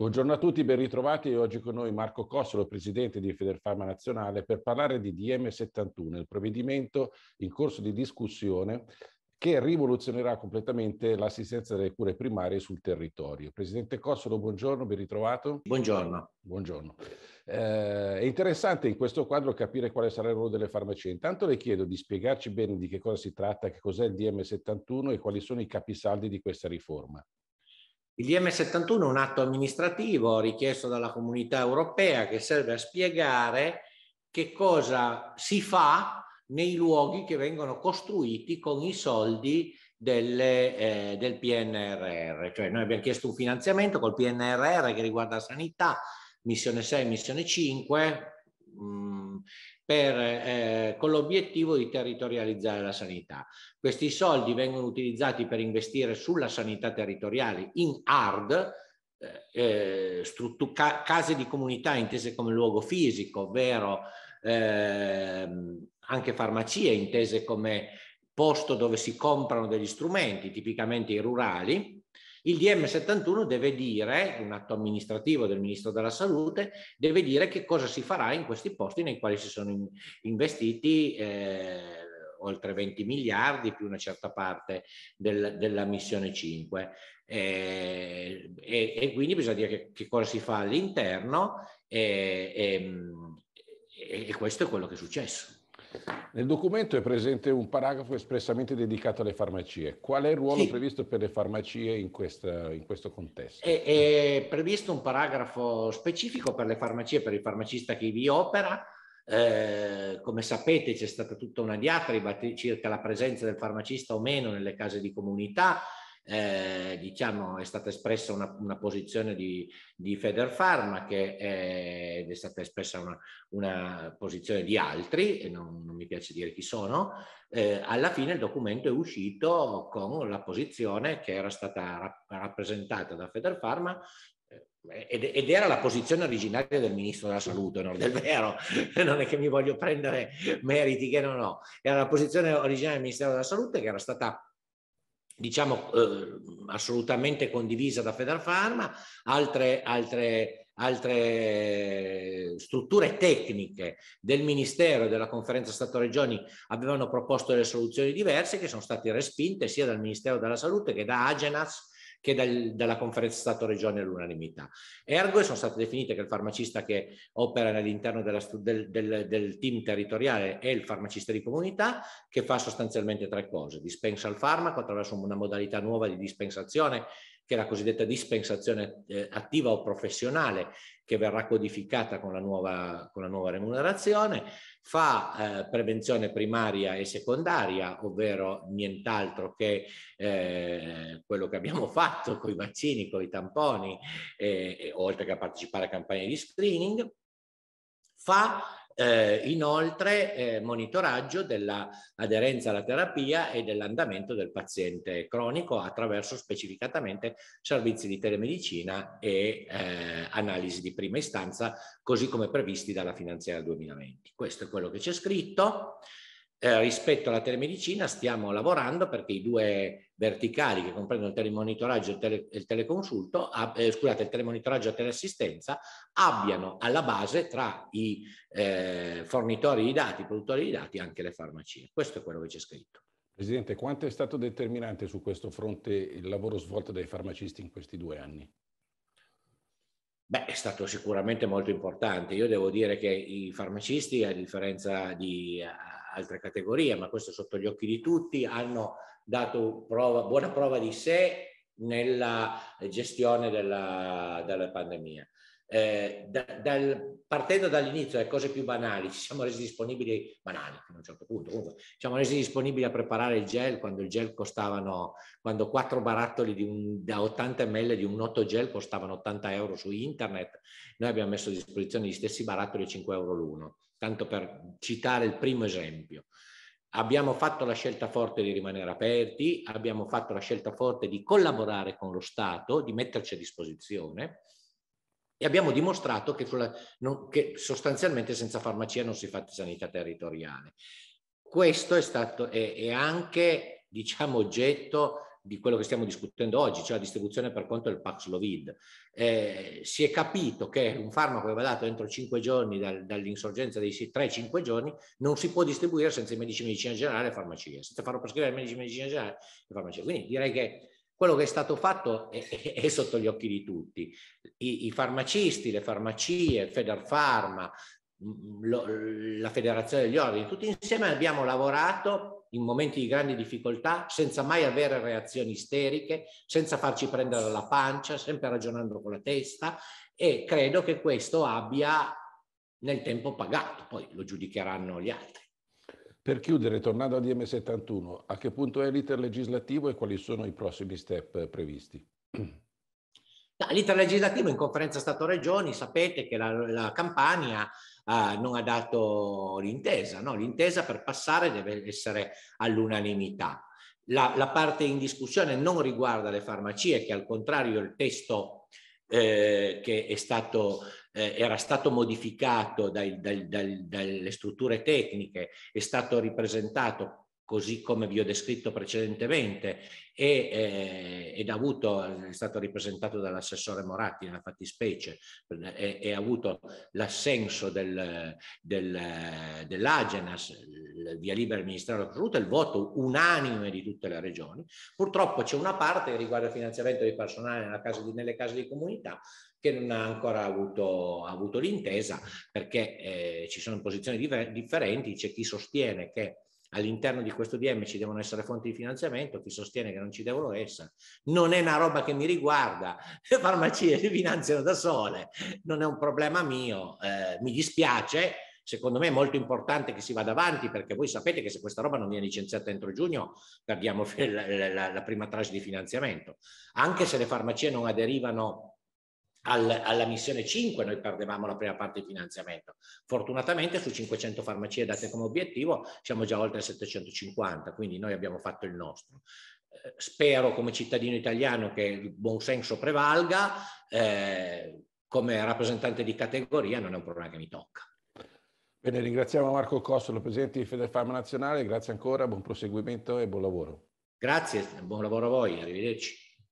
Buongiorno a tutti, ben ritrovati. Oggi con noi Marco Cossolo, presidente di Federfarma Nazionale, per parlare di DM71, il provvedimento in corso di discussione che rivoluzionerà completamente l'assistenza delle cure primarie sul territorio. Presidente Cossolo, buongiorno, ben ritrovato. Buongiorno. Buongiorno. È interessante in questo quadro capire quale sarà il ruolo delle farmacie. Intanto le chiedo di spiegarci bene di che cosa si tratta, che cos'è il DM71 e quali sono i capisaldi di questa riforma. Il DM71 è un atto amministrativo richiesto dalla Comunità Europea che serve a spiegare che cosa si fa nei luoghi che vengono costruiti con i soldi del PNRR. Cioè noi abbiamo chiesto un finanziamento col PNRR che riguarda sanità, missione 6, missione 5, con l'obiettivo di territorializzare la sanità. Questi soldi vengono utilizzati per investire sulla sanità territoriale in ARD, case di comunità intese come luogo fisico, ovvero anche farmacie intese come posto dove si comprano degli strumenti, tipicamente i rurali. Il DM71 deve dire, un atto amministrativo del Ministro della Salute, deve dire che cosa si farà in questi posti nei quali si sono investiti oltre 20 miliardi più una certa parte della missione 5. E quindi bisogna dire che cosa si fa all'interno e questo è quello che è successo. Nel documento è presente un paragrafo espressamente dedicato alle farmacie. Qual è il ruolo previsto per le farmacie in questo contesto? È previsto un paragrafo specifico per le farmacie, per il farmacista che vi opera. Come sapete c'è stata tutta una diatriba circa la presenza del farmacista o meno nelle case di comunità. Diciamo è stata espressa una posizione di Federfarma ed è stata espressa una posizione di altri e non mi piace dire chi sono. Alla fine il documento è uscito con la posizione che era stata rappresentata da Federfarma ed era la posizione originaria del Ministro della Salute, no? Del vero, non è che mi voglio prendere meriti che non ho, era la posizione originaria del Ministero della Salute che era stata diciamo assolutamente condivisa da Federfarma, altre strutture tecniche del Ministero e della Conferenza Stato-Regioni avevano proposto delle soluzioni diverse che sono state respinte sia dal Ministero della Salute che da Agenas che dalla Conferenza Stato-Regioni all'unanimità. Ergo sono state definite che il farmacista che opera all'interno del team territoriale è il farmacista di comunità che fa sostanzialmente tre cose. Dispensa il farmaco attraverso una modalità nuova di dispensazione che è la cosiddetta dispensazione attiva o professionale che verrà codificata con la nuova remunerazione, fa prevenzione primaria e secondaria, ovvero nient'altro che quello che abbiamo fatto con i vaccini, con i tamponi, oltre che a partecipare a campagne di screening, fa inoltre monitoraggio dell'aderenza alla terapia e dell'andamento del paziente cronico attraverso specificatamente servizi di telemedicina e analisi di prima istanza, così come previsti dalla finanziaria 2020. Questo è quello che c'è scritto. Rispetto alla telemedicina stiamo lavorando perché i due verticali che comprendono il telemonitoraggio e il teleconsulto, scusate, il telemonitoraggio e teleassistenza abbiano alla base tra i fornitori di dati, i produttori di dati anche le farmacie. Questo è quello che c'è scritto. Presidente, quanto è stato determinante su questo fronte il lavoro svolto dai farmacisti in questi 2 anni? Beh, è stato sicuramente molto importante. Io devo dire che i farmacisti, a differenza di altre categorie, ma questo è sotto gli occhi di tutti, hanno dato buona prova di sé nella gestione della pandemia. Partendo dall'inizio, dalle cose più banali, ci siamo resi disponibili, banali fino a un certo punto, comunque, ci siamo resi disponibili a preparare il gel quando il gel costavano, quando 4 barattoli da 80 ml di un 8 gel costavano 80 euro su internet, noi abbiamo messo a disposizione gli stessi barattoli a 5 euro l'uno, tanto per citare il primo esempio. Abbiamo fatto la scelta forte di rimanere aperti, abbiamo fatto la scelta forte di collaborare con lo Stato, di metterci a disposizione. E abbiamo dimostrato che sostanzialmente senza farmacia non si fa sanità territoriale. Questo è anche, diciamo, oggetto di quello che stiamo discutendo oggi, cioè la distribuzione per conto del Paxlovid. Si è capito che un farmaco che va dato entro 5 giorni dall'insorgenza dei 3-5 giorni non si può distribuire senza il medico di medicina generale e farmacia, senza farlo prescrivere il medico di medicina generale e farmacia. Quindi direi che quello che è stato fatto è sotto gli occhi di tutti. I farmacisti, le farmacie, Federfarma, la Federazione degli Ordini, tutti insieme abbiamo lavorato in momenti di grandi difficoltà, senza mai avere reazioni isteriche, senza farci prendere la pancia, sempre ragionando con la testa, e credo che questo abbia nel tempo pagato, poi lo giudicheranno gli altri. Per chiudere, tornando a DM71, a che punto è l'iter legislativo e quali sono i prossimi step previsti? L'iter legislativo in Conferenza Stato-Regioni, sapete che la Campania non ha dato l'intesa, no? L'intesa per passare deve essere all'unanimità. La parte in discussione non riguarda le farmacie, che al contrario il testo che era stato modificato dalle strutture tecniche è stato ripresentato così come vi ho descritto precedentemente è stato ripresentato dall'assessore Moratti nella fattispecie e ha avuto l'assenso dell'Agenas, via libera del Ministero della Salute, il voto unanime di tutte le regioni. Purtroppo c'è una parte che riguarda il finanziamento di personale nelle case di comunità che non ha ancora avuto l'intesa, perché ci sono posizioni differenti, c'è chi sostiene che all'interno di questo DM ci devono essere fonti di finanziamento, chi sostiene che non ci devono essere. Non è una roba che mi riguarda, le farmacie si finanziano da sole, non è un problema mio, mi dispiace. Secondo me è molto importante che si vada avanti, perché voi sapete che se questa roba non viene licenziata entro giugno perdiamo la prima tranche di finanziamento. Anche se le farmacie non aderivano alla missione 5 noi perdevamo la prima parte di finanziamento. Fortunatamente su 500 farmacie date come obiettivo siamo già oltre 750, quindi noi abbiamo fatto il nostro. Spero come cittadino italiano che il buon senso prevalga, come rappresentante di categoria non è un problema che mi tocca. Bene, ringraziamo Marco Cossolo, presidente di Federfarma Nazionale, grazie ancora, buon proseguimento e buon lavoro. Grazie, buon lavoro a voi, arrivederci.